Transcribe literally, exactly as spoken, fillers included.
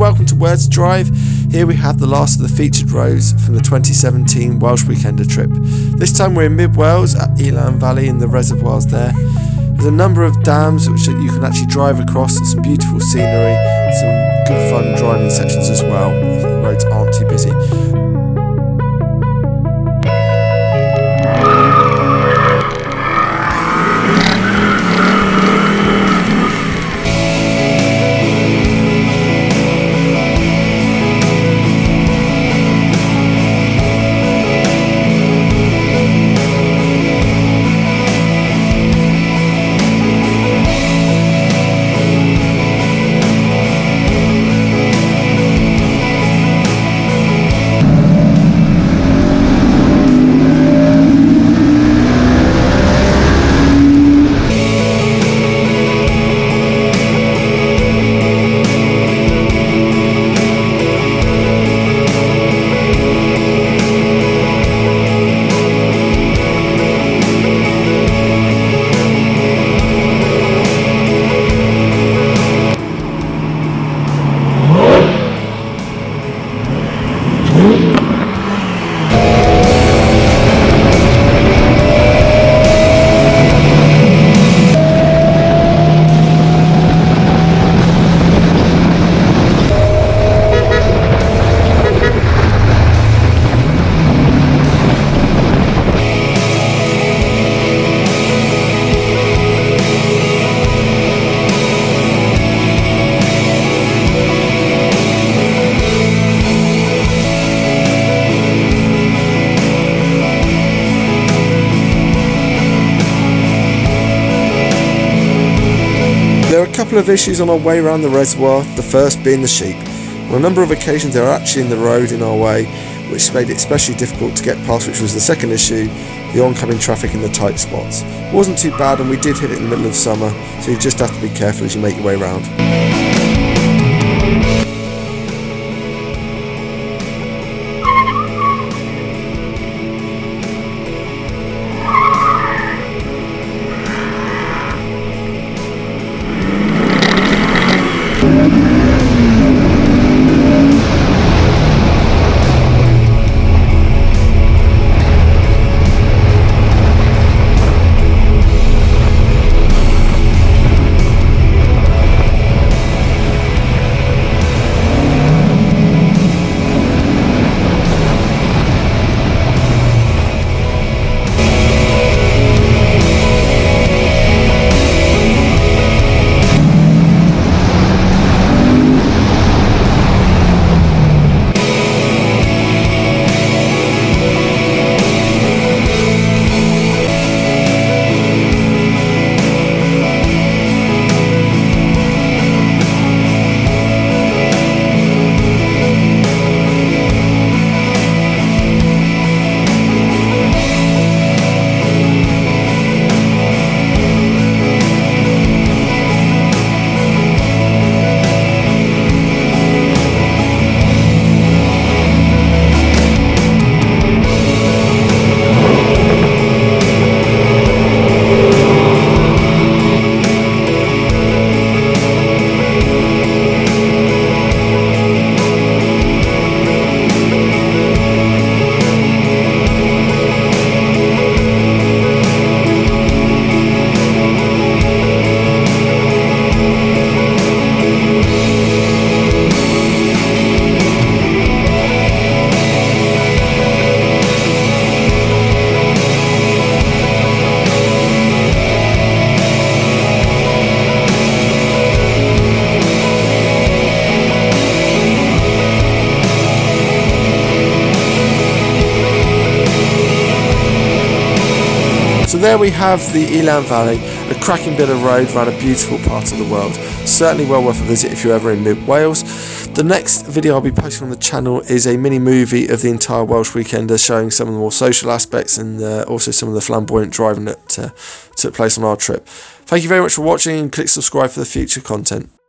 and welcome to Where two Drive. Here we have the last of the featured roads from the twenty seventeen Welsh Weekender trip. This time we're in mid Wales at Elan Valley and the reservoirs there. There's a number of dams which you can actually drive across, and some beautiful scenery, some good fun driving sections as well if the roads aren't too busy. There are a couple of issues on our way around the reservoir, the first being the sheep. On a number of occasions they were actually in the road in our way, which made it especially difficult to get past, which was the second issue, the oncoming traffic in the tight spots. It wasn't too bad and we did hit it in the middle of summer, so you just have to be careful as you make your way around. So there we have the Elan Valley, a cracking bit of road around a beautiful part of the world. Certainly well worth a visit if you're ever in mid Wales. The next video I'll be posting on the channel is a mini movie of the entire Welsh Weekender, showing some of the more social aspects and uh, also some of the flamboyant driving that uh, took place on our trip. Thank you very much for watching, and click subscribe for the future content.